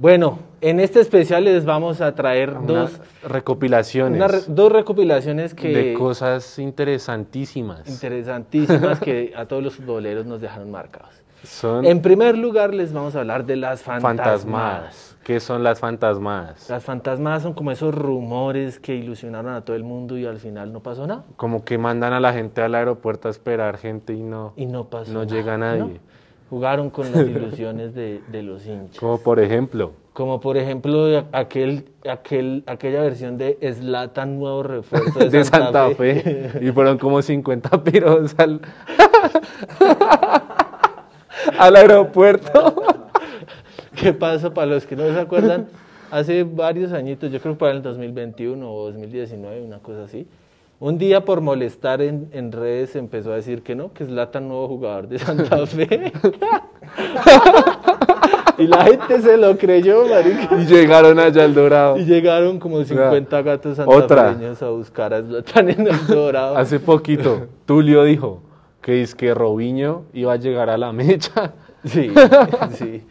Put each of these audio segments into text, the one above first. Bueno, en este especial les vamos a traer dos recopilaciones que... de cosas interesantísimas. Interesantísimas que a todos los futboleros nos dejaron marcados. Son... En primer lugar les vamos a hablar de las fantasmadas. ¿Qué son las fantasmadas? Las fantasmadas son como esos rumores que ilusionaron a todo el mundo y al final no pasó nada. Como que mandan a la gente al aeropuerto a esperar gente y no llega nadie. ¿No? Jugaron con las ilusiones de los hinchas. Como por ejemplo. Aquella versión de Zlatan nuevo refuerzo de Santa Fe. Y fueron como 50 piros al aeropuerto. ¿Qué pasó? Para los que no se acuerdan, hace varios añitos, yo creo que para el 2021 o 2019, una cosa así. Un día por molestar en redes empezó a decir que no, que Zlatan nuevo jugador de Santa Fe. Y la gente se lo creyó, marica. Y llegaron allá al Dorado. Y llegaron como 50 gatos santafeños a buscar a Zlatan en el Dorado. Hace poquito, Tulio dijo que es que Robinho iba a llegar a la mecha. Sí, sí.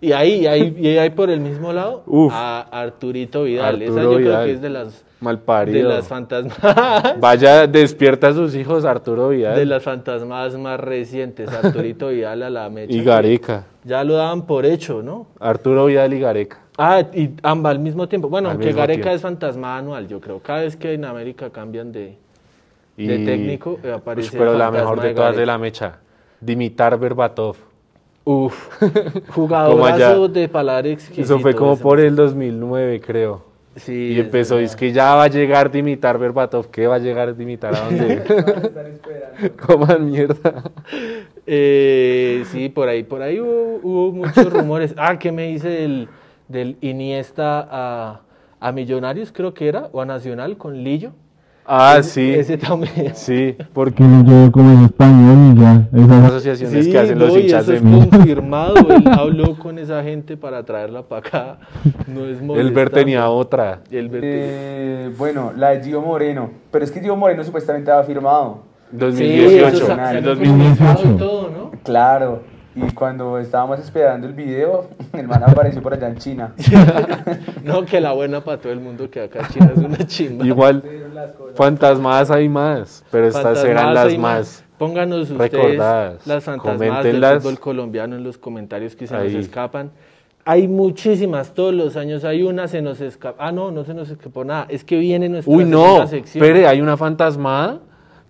Y ahí por el mismo lado, a Arturito Vidal. Esa yo creo que es de las... malparido. De las fantasmas. Vaya, despierta a sus hijos, Arturo Vidal. De las fantasmas más recientes, Arturito Vidal a la mecha. Y Gareca. Ya lo daban por hecho, ¿no? Arturo Vidal y Gareca. Ah, y ambas al mismo tiempo. Bueno, aunque Gareca es fantasma anual, yo creo. Cada vez que en América cambian de técnico, aparece pero la mejor de todas de la mecha, Dimitar Berbatov. Uf, jugadorazo de palabra exquisito. Eso fue como por el 2009, creo. Sí, y empezó, es que ya va a llegar Dimitar Berbatov, ¿qué va a llegar Dimitar? ¿A dónde? Coman mierda. Sí, por ahí hubo muchos rumores. Ah, ¿qué me dice del Iniesta a Millonarios, creo que era, o a Nacional, con Lillo? Ah, sí. Ese también. Sí, porque yo como en español y ya. Esas asociaciones que hacen los hinchas de mí. Confirmado, él habló con esa gente para traerla para acá. No es molestante. El Ver tenía otra. Bueno, la de Gio Moreno. Pero es que Gio Moreno supuestamente había firmado. 2018. Sí, en 2018 y todo, ¿no? Claro. Y cuando estábamos esperando el video, el man apareció por allá en China. No, que la buena para todo el mundo, que acá China es una chimba. Igual, fantasmadas hay más, pero estas serán las más. Pónganos ustedes recordadas, las fantasmadas del fútbol colombiano en los comentarios que se nos escapan. Hay muchísimas, todos los años hay una, se nos escapa. Ah, no, no se nos escapó nada, es que viene nuestra sección. Espere, hay una fantasmada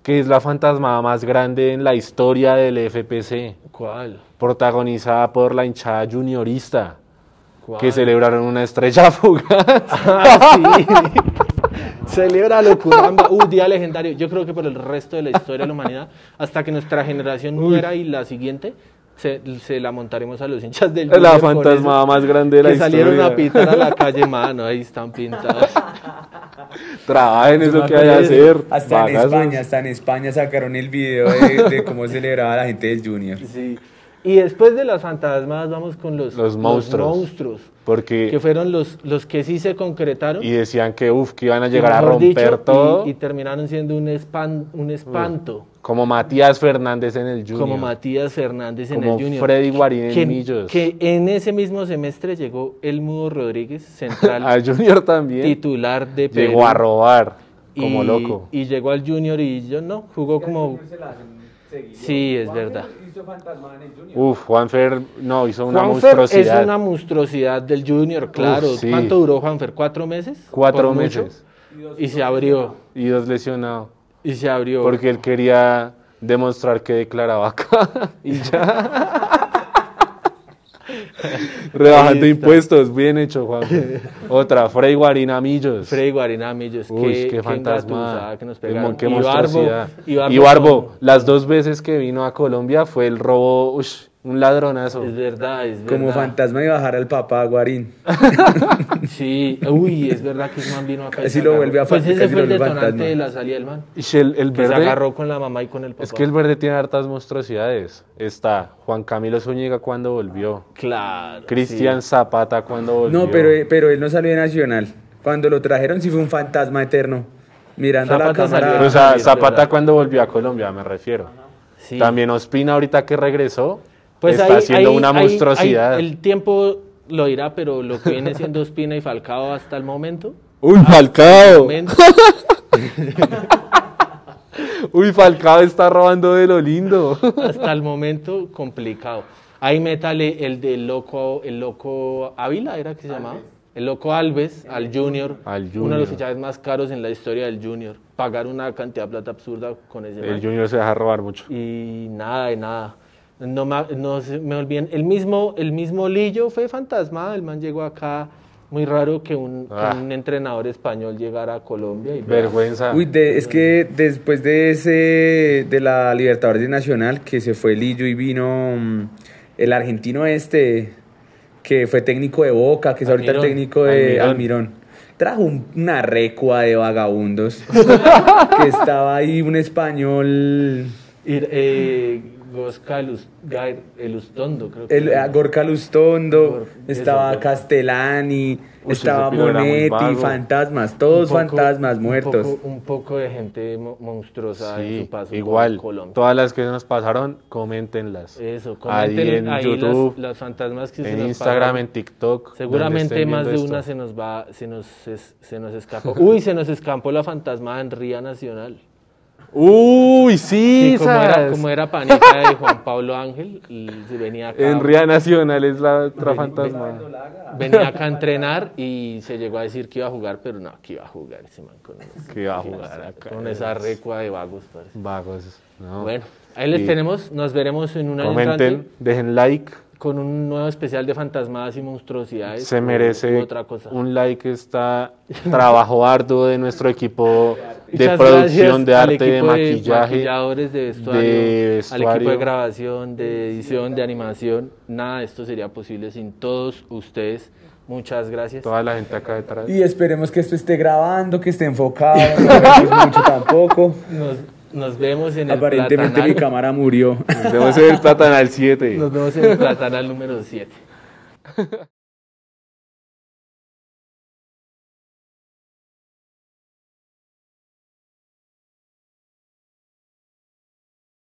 que es la fantasmada más grande en la historia del FPC. ¿Cuál? Protagonizada por la hinchada juniorista. ¿Cuál? Que celebraron una estrella fugaz. Ah, sí. Celebra lo curamba. Día legendario. Yo creo que por el resto de la historia de la humanidad, hasta que nuestra generación muera y la siguiente, se la montaremos a los hinchas del Junior. La fantasmada más grande de la historia. Que salieron a pitar a la calle, mano. Ahí están pintados. Trabajen, es lo que hay que hacer. Hasta en España sacaron el video de cómo celebraba la gente del Junior. Sí. Y después de las fantasmas vamos con los monstruos. Porque que fueron los que sí se concretaron. Y decían que iban a llegar a romper todo. Y terminaron siendo un espanto. Como Matías Fernández en el Junior. Como Freddy Guarín en Millos. Que en ese mismo semestre llegó el Mudo Rodríguez, central. Al Junior también. Titular de Perú. Llegó a robar, como loco. Y llegó al Junior y yo no, jugó como... Sí, es verdad. Juan Fer hizo una monstruosidad. Es una monstruosidad del Junior, claro. Sí. ¿Cuánto duró Juan Fer? ¿4 meses? 4 meses. Y se abrió. Y 2 lesionados. Y se abrió. Porque él quería demostrar que declaraba acá. Y ya. Rebajando impuestos, bien hecho, Juan. Otra, Freddy Guarín a Millos. Uy, qué fantasma. Qué monstruosidad. Ibarbo, las 2 veces que vino a Colombia fue el robo, un ladronazo. Es verdad. Como fantasma y bajar al papá Guarín. Sí, es verdad que el man vino acá. Casi lo vuelve a fantasma. Pues ese fue el detonante de la salida del man. Que se agarró con la mamá y con el papá. Es que el verde tiene hartas monstruosidades. Está Juan Camilo Zúñiga cuando volvió. Claro. Cristian Zapata cuando volvió. No, pero él no salió de Nacional. Cuando lo trajeron sí fue un fantasma eterno. Mirando a la cámara. O sea, Zapata cuando volvió a Colombia, me refiero. Sí. También Ospina ahorita que regresó. Pues está haciendo una monstruosidad. El tiempo lo dirá, pero lo que viene siendo Ospina y Falcao hasta el momento. ¡Uy, Falcao! Uy, Falcao está robando de lo lindo. Hasta el momento, complicado. Ahí métale el del loco, Ávila, ¿era que se llamaba? El loco Alves, al Junior, uno de los fichajes más caros en la historia del Junior. Pagar una cantidad de plata absurda con ese. El Junior se deja robar mucho. Y nada, de nada. No se me olviden. El mismo Lillo fue fantasma. El man llegó acá. Muy raro que un entrenador español llegara a Colombia. Y vergüenza. Uy, es que después de la Libertadores de Nacional, que se fue Lillo y vino el argentino este, que fue técnico de Boca, que es ahorita el técnico de Almirón. Trajo una recua de vagabundos. Que estaba ahí un español... Gorka Lustondo, estaba Castellani, estaba Monetti, fantasmas, todos fantasmas muertos. Un poco de gente monstruosa, sí, en su paso igual, por Colombia. Todas las que nos pasaron, coméntenlas. Eso, comenten ahí en YouTube, las fantasmas que en Instagram, pasaron, en TikTok. Seguramente más de una se nos escapó. Uy, se nos escapó la fantasma en Ría Nacional. Uy, sí, como era panita de Juan Pablo Ángel, y venía acá. En Ría Nacional es la otra fantasma. Venía acá a entrenar y se llegó a decir que iba a jugar, pero no, que iba a jugar ese man con esa recua de vagos, parece. Vagos, no. Bueno, ahí les tenemos, nos veremos en un año. Comenten, dejen like. Con un nuevo especial de fantasmadas y monstruosidades. Se merece otra cosa. Un like, está trabajo arduo de nuestro equipo de producción, de arte, de maquillaje, de vestuario, al equipo de grabación, de edición, de animación. Nada de esto sería posible sin todos ustedes. Muchas gracias. Toda la gente acá detrás. Y esperemos que esto esté grabando, que esté enfocado. No mucho tampoco. Nos vemos en el Platanal. Aparentemente mi cámara murió. Nos vemos en el Platanal 7. Nos vemos en el Platanal número 7.